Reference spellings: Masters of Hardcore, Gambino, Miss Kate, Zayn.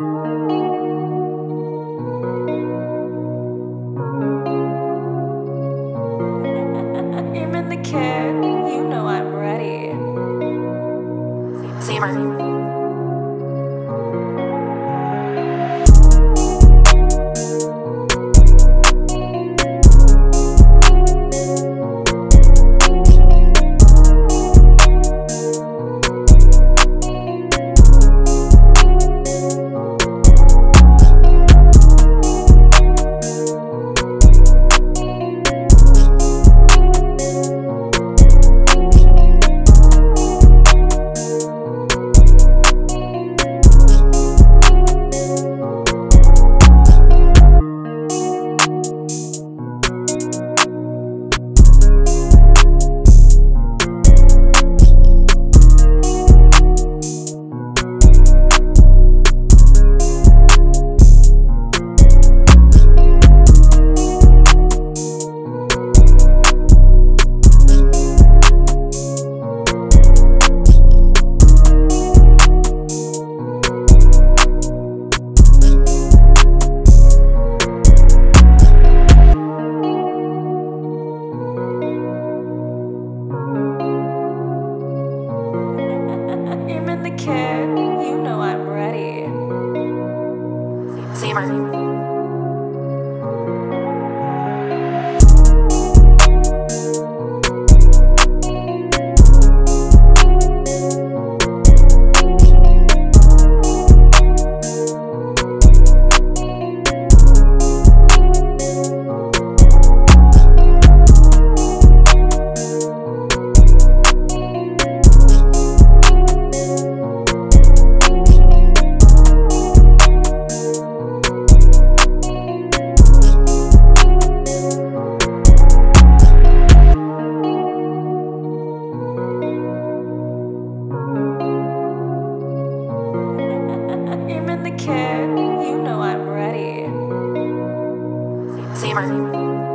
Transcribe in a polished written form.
I'm in the kid, you know I'm ready. Zayn. The kid, you know I'm ready. Zayn. The kid, you know I'm ready. Zayn.